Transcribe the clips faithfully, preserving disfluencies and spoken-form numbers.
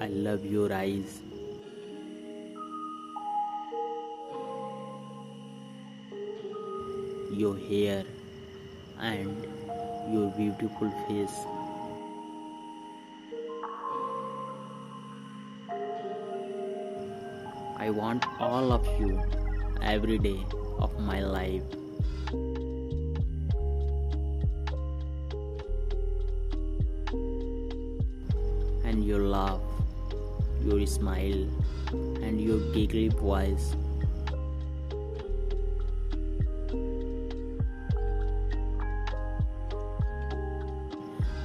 I love your eyes. Your hair and your beautiful face. I want all of you every day of my life. And your laugh, your smile, and your giggly voice.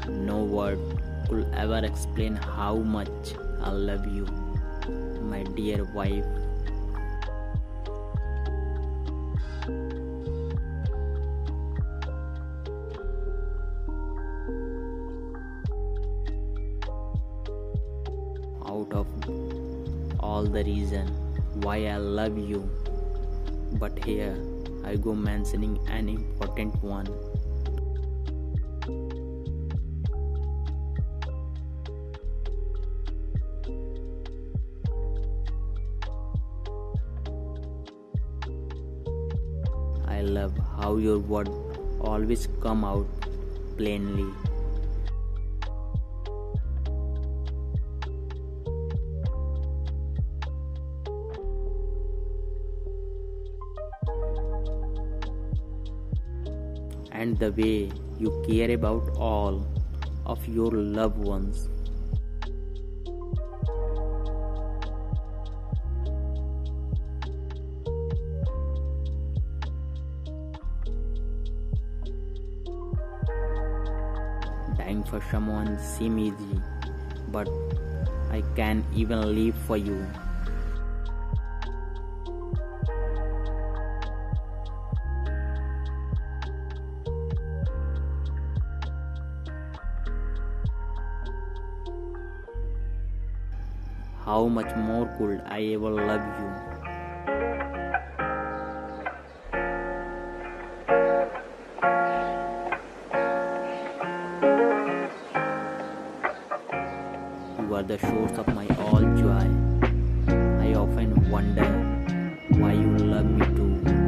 No word could ever explain how much I love you, my dear wife. Out of all the reason why I love you, but here I go mentioning an important one. I love how your words always come out plainly. And the way you care about all of your loved ones. Dying for someone seems easy, but I can't even live for you. How much more could I ever love you? You are the source of my all joy. I often wonder why you love me too.